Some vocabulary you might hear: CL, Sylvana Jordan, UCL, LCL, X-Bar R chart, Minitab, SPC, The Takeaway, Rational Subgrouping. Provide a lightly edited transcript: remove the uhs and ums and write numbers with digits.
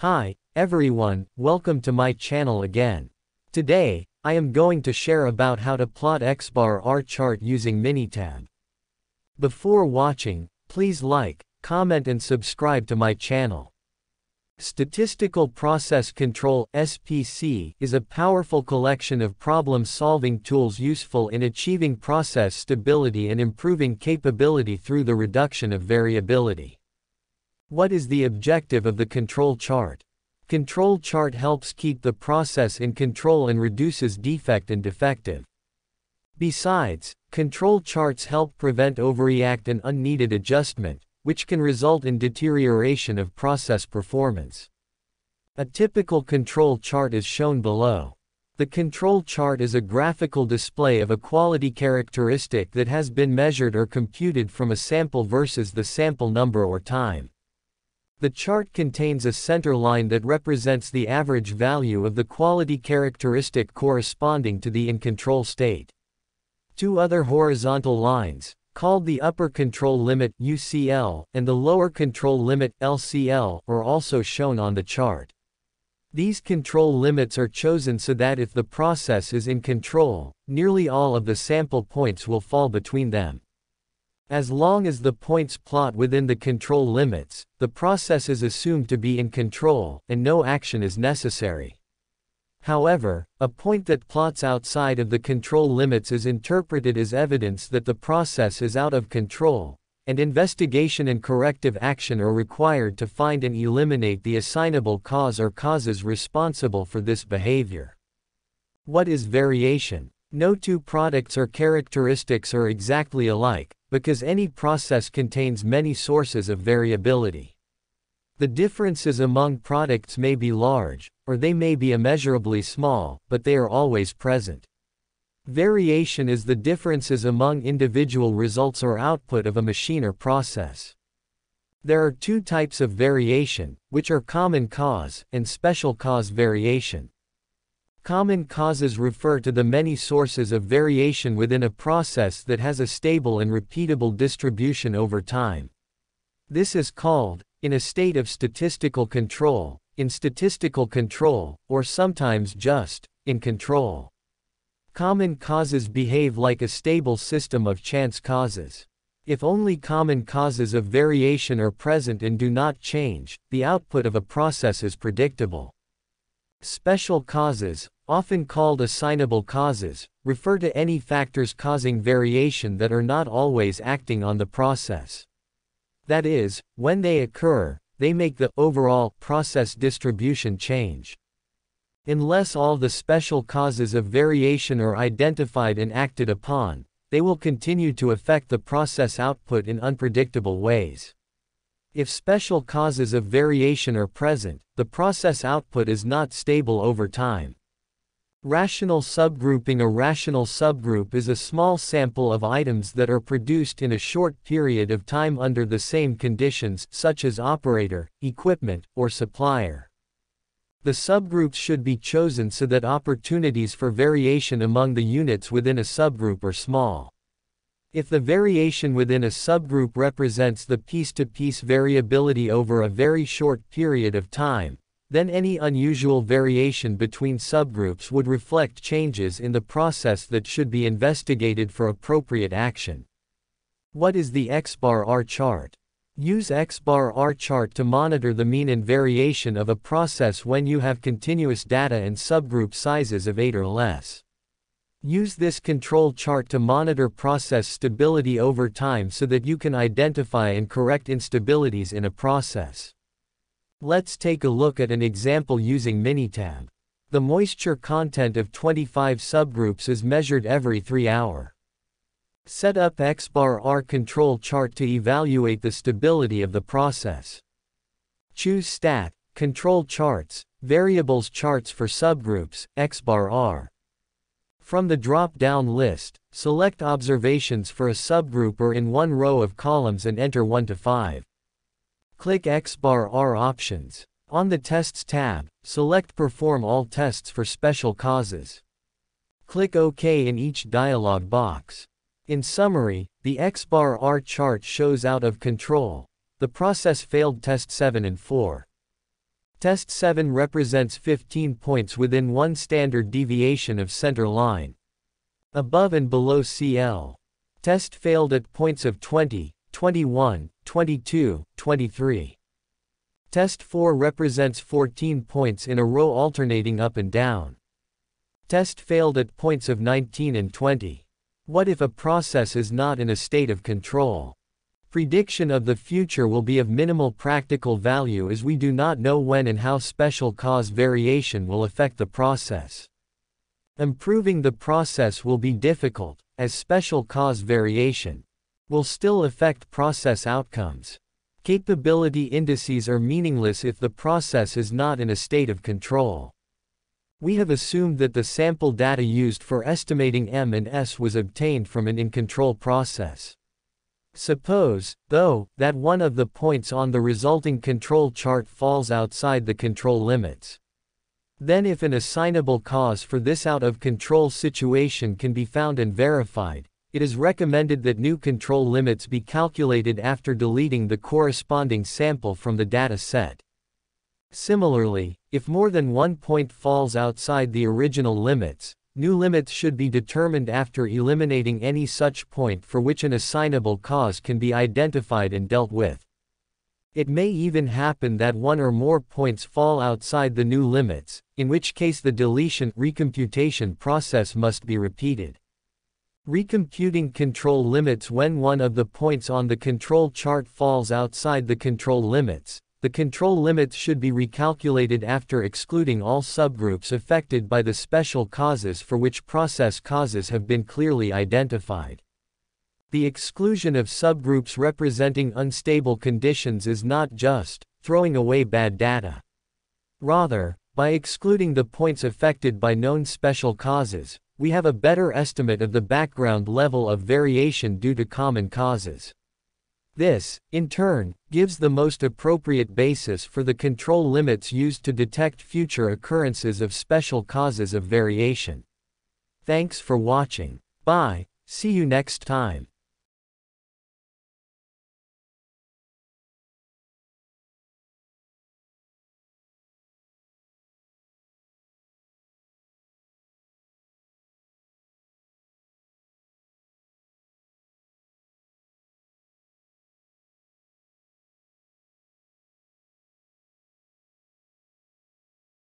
Hi, everyone, welcome to my channel again. Today, I am going to share about how to plot X-Bar R chart using Minitab. Before watching, please like, comment and subscribe to my channel. Statistical Process Control (SPC) is a powerful collection of problem-solving tools useful in achieving process stability and improving capability through the reduction of variability. What is the objective of the control chart? Control chart helps keep the process in control and reduces defect and defective. Besides, control charts help prevent overreact and unneeded adjustment, which can result in deterioration of process performance. A typical control chart is shown below. The control chart is a graphical display of a quality characteristic that has been measured or computed from a sample versus the sample number or time. The chart contains a center line that represents the average value of the quality characteristic corresponding to the in-control state. Two other horizontal lines, called the upper control limit (UCL) and the lower control limit (LCL), are also shown on the chart. These control limits are chosen so that if the process is in control, nearly all of the sample points will fall between them. As long as the points plot within the control limits, the process is assumed to be in control, and no action is necessary. However, a point that plots outside of the control limits is interpreted as evidence that the process is out of control, and investigation and corrective action are required to find and eliminate the assignable cause or causes responsible for this behavior. What is variation? No two products or characteristics are exactly alike, because any process contains many sources of variability. The differences among products may be large, or they may be immeasurably small, but they are always present. Variation is the differences among individual results or output of a machine or process. There are two types of variation, which are common cause and special cause variation. Common causes refer to the many sources of variation within a process that has a stable and repeatable distribution over time. This is called, in a state of statistical control, in statistical control, or sometimes just, in control. Common causes behave like a stable system of chance causes. If only common causes of variation are present and do not change, the output of a process is predictable. Special causes, often called assignable causes, refer to any factors causing variation that are not always acting on the process. That is, when they occur, they make the overall process distribution change. Unless all the special causes of variation are identified and acted upon, they will continue to affect the process output in unpredictable ways. If special causes of variation are present, the process output is not stable over time. Rational subgrouping. A rational subgroup is a small sample of items that are produced in a short period of time under the same conditions, such as operator, equipment, or supplier. The subgroups should be chosen so that opportunities for variation among the units within a subgroup are small. If the variation within a subgroup represents the piece-to-piece variability over a very short period of time, then any unusual variation between subgroups would reflect changes in the process that should be investigated for appropriate action. What is the X-Bar R chart? Use X-Bar R chart to monitor the mean and variation of a process when you have continuous data and subgroup sizes of 8 or less. Use this control chart to monitor process stability over time so that you can identify and correct instabilities in a process. Let's take a look at an example using Minitab. The moisture content of 25 subgroups is measured every 3 hours. Set up X-Bar R control chart to evaluate the stability of the process. Choose Stat, Control Charts, Variables Charts for Subgroups, X-Bar R. From the drop-down list, select observations for a subgroup or in one row of columns and enter 1 to 5. Click X-Bar R options. On the Tests tab, select Perform all tests for special causes. Click OK in each dialog box. In summary, the X-Bar R chart shows out of control. The process failed test 7 and 4. Test 7 represents 15 points within one standard deviation of center line. Above and below CL. Test failed at points of 20, 21, 22, 23. Test 4 represents 14 points in a row alternating up and down. Test failed at points of 19 and 20. What if a process is not in a state of control? Prediction of the future will be of minimal practical value as we do not know when and how special cause variation will affect the process. Improving the process will be difficult, as special cause variation will still affect process outcomes. Capability indices are meaningless if the process is not in a state of control. We have assumed that the sample data used for estimating M and S was obtained from an in-control process. Suppose, though, that one of the points on the resulting control chart falls outside the control limits. Then if an assignable cause for this out-of-control situation can be found and verified, it is recommended that new control limits be calculated after deleting the corresponding sample from the data set. Similarly, if more than one point falls outside the original limits, new limits should be determined after eliminating any such point for which an assignable cause can be identified and dealt with. It may even happen that one or more points fall outside the new limits, in which case the deletion-recomputation process must be repeated. Recomputing control limits when one of the points on the control chart falls outside the control limits. The control limits should be recalculated after excluding all subgroups affected by the special causes for which process causes have been clearly identified. The exclusion of subgroups representing unstable conditions is not just throwing away bad data. Rather, by excluding the points affected by known special causes, we have a better estimate of the background level of variation due to common causes. This, in turn, gives the most appropriate basis for the control limits used to detect future occurrences of special causes of variation. Thanks for watching. Bye. See you next time.